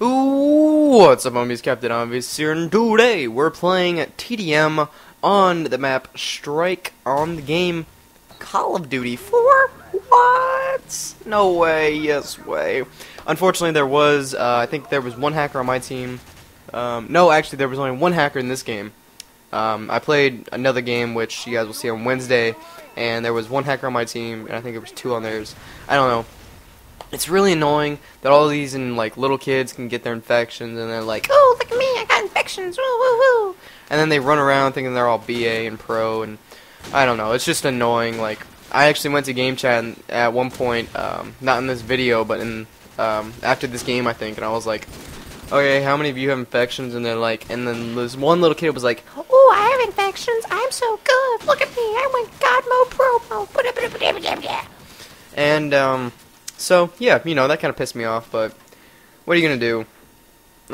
What's up, homies? Captain Obvious here, and today we're playing TDM on the map Strike on the game Call of Duty 4? What? No way, yes way. Unfortunately, there was, I think there was one hacker on my team. No, actually, there was only one hacker in this game. I played another game, which you guys will see on Wednesday, and there was one hacker on my team, and I think it was two on theirs. I don't know. It's really annoying that all these and like little kids can get their infections, and they're like, "Oh, look at me, I got infections!" Woo, woo, woo! And then they run around thinking they're all BA and pro, and I don't know. It's just annoying. Like, I actually went to game chat and at one point, not in this video, but in after this game, I think, and I was like, "Okay, how many of you have infections?" And they're like, and then this one little kid was like, "Oh, I have infections! I'm so good! Look at me! I went God mode, pro mode!" And so, yeah, you know, that kind of pissed me off, but what are you going to do?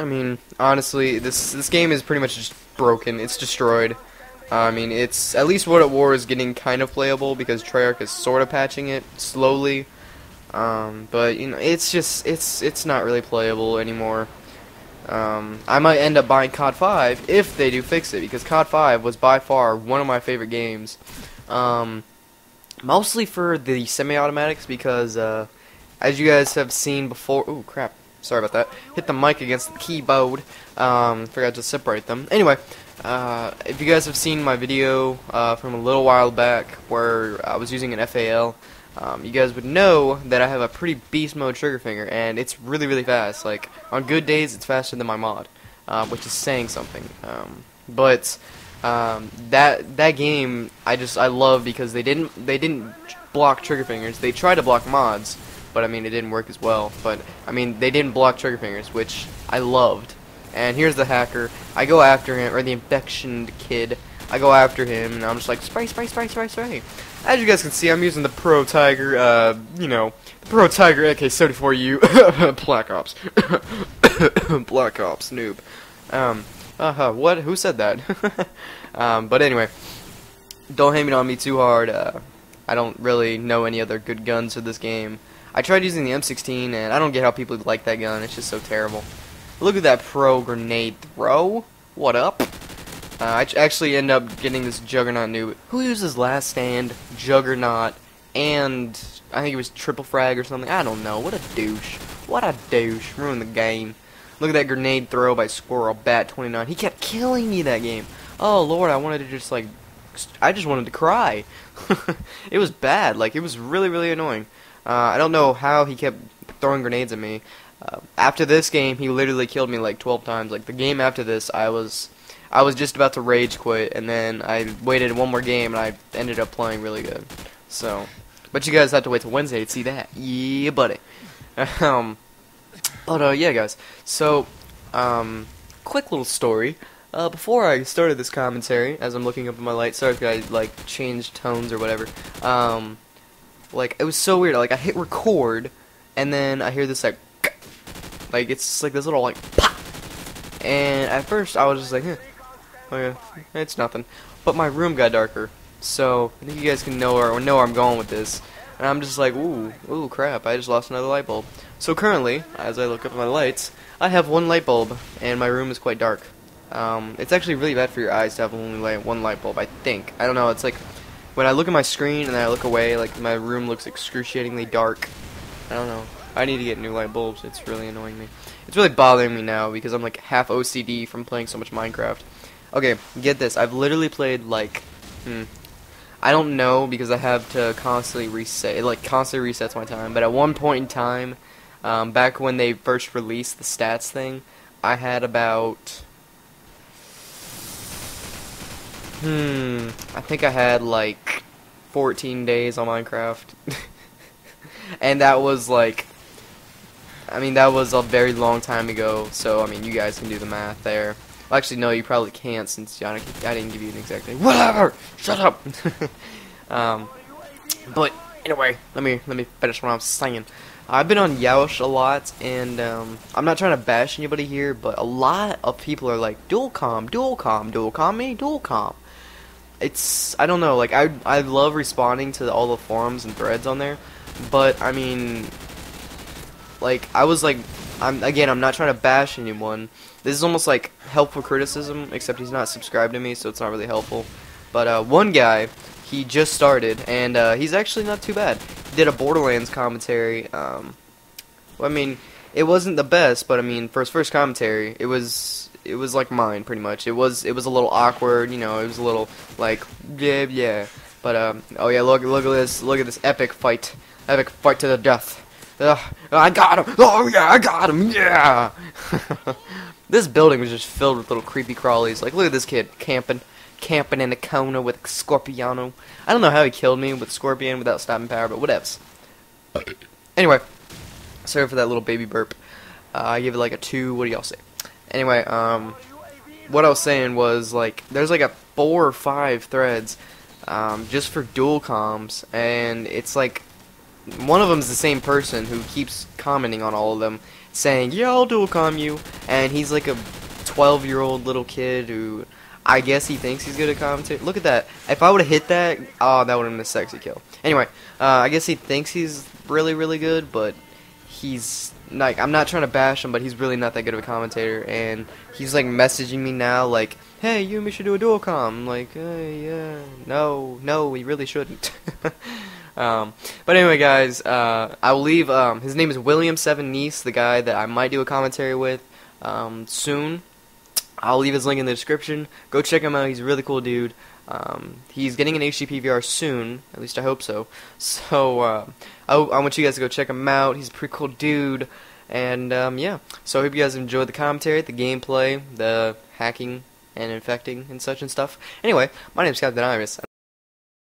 I mean, honestly, this game is pretty much just broken. It's destroyed. I mean, it's at least World of War is getting kind of playable because Treyarch is sort of patching it slowly. But, you know, it's just, it's not really playable anymore. I might end up buying COD 5 if they do fix it, because COD 5 was by far one of my favorite games. Mostly for the semi-automatics because, as you guys have seen before, ooh, crap, sorry about that, hit the mic against the keyboard, forgot to separate them. Anyway, if you guys have seen my video from a little while back where I was using an FAL, you guys would know that I have a pretty beast mode trigger finger, and it's really, really fast. Like, on good days, it's faster than my mod, which is saying something, but that game I love because they didn't block trigger fingers. They tried to block mods, but I mean, it didn't work as well. But I mean, they didn't block trigger fingers, which I loved. And here's the hacker. I go after him, or the infection kid. I go after him, and I'm just like, spray, spray, spray, spray, spray. As you guys can see, I'm using the Pro Tiger, you know, the Pro Tiger AK-74U Black Ops. Black Ops, noob. What? Who said that? But anyway, don't hate on me too hard. I don't really know any other good guns for this game. I tried using the M16, and I don't get how people like that gun. It's just so terrible. Look at that pro grenade throw. What up? I actually end up getting this Juggernaut noob. Who uses Last Stand, Juggernaut, and I think it was Triple Frag or something? I don't know. What a douche. What a douche. Ruined the game. Look at that grenade throw by Squirrel Bat 29. He kept killing me that game. Oh, Lord, I wanted to just, like, I just wanted to cry. It was bad. Like, it was really, really annoying. I don't know how he kept throwing grenades at me. After this game, he literally killed me like 12 times. Like, the game after this, I was just about to rage quit, and then I waited one more game, and I ended up playing really good. So, but you guys have to wait till Wednesday to see that. Yeah, buddy. Yeah, guys. So, quick little story. Before I started this commentary, as I'm looking up at my light, sorry if I like changed tones or whatever. Like, it was so weird. Like, I hit record, and then I hear this, like it's like this little, like, pop. And at first, I was just like, eh, oh yeah, it's nothing. But my room got darker, so I think you guys can know where I'm going with this. And I'm just like, ooh, crap, I just lost another light bulb. So currently, as I look up at my lights, I have one light bulb, and my room is quite dark. It's actually really bad for your eyes to have only one light bulb, I think. I don't know, it's like, when I look at my screen and I look away, like, my room looks excruciatingly dark. I don't know. I need to get new light bulbs. It's really annoying me. It's really bothering me now because I'm, like, half OCD from playing so much Minecraft. Okay, get this. I've literally played, like, I don't know because I have to constantly reset. It, like, constantly resets my time. But at one point in time, back when they first released the stats thing, I had about... I think I had like 14 days on Minecraft. And that was like, I mean, that was a very long time ago, so I mean, you guys can do the math there. Well, actually, no, you probably can't since I didn't give you an exact date. Whatever! Shut up! But anyway, let me finish what I'm saying. I've been on Yaush a lot, and I'm not trying to bash anybody here, but a lot of people are like, Dualcom me, Dualcom. it's, I don't know, like, I love responding to all the forums and threads on there, but, I mean, like, I was, like, I'm not trying to bash anyone. This is almost like helpful criticism, except he's not subscribed to me, so it's not really helpful. But, one guy, he just started, and, he's actually not too bad. He did a Borderlands commentary, well, I mean, it wasn't the best, but, I mean, for his first commentary, it was like mine, pretty much. It was a little awkward, you know, it was a little, like, yeah. But, oh yeah, look at this epic fight to the death. I got him! Oh yeah, I got him! Yeah! This building was just filled with little creepy crawlies. Like, look at this kid, camping in a corner with Scorpiano. I don't know how he killed me with Scorpion without stopping power, but whatevs. Anyway, sorry for that little baby burp. I give it like a 2, what do y'all say? Anyway, what I was saying was, like, there's like a 4 or 5 threads, just for dual comms, and it's like, one of them's the same person who keeps commenting on all of them, saying, yeah, I'll dual comm you, and he's like a 12-year-old little kid who, I guess he thinks he's good at commentate. Look at that. If I would have hit that, oh, that would have been a sexy kill. Anyway, I guess he thinks he's really, really good, but he's, like, I'm not trying to bash him, but he's really not that good of a commentator, and he's, like, messaging me now, like, hey, you and me should do a dual comm. I'm like, hey, yeah, no, we really shouldn't. But anyway, guys, I will leave, his name is William7Neace, the guy that I might do a commentary with, soon. I'll leave his link in the description. Go check him out. He's a really cool dude. He's getting an HD PVR soon. At least I hope so. So, I want you guys to go check him out. He's a pretty cool dude. And, yeah. So I hope you guys enjoyed the commentary, the gameplay, the hacking and infecting and such and stuff. Anyway, my name's Captain Obvious.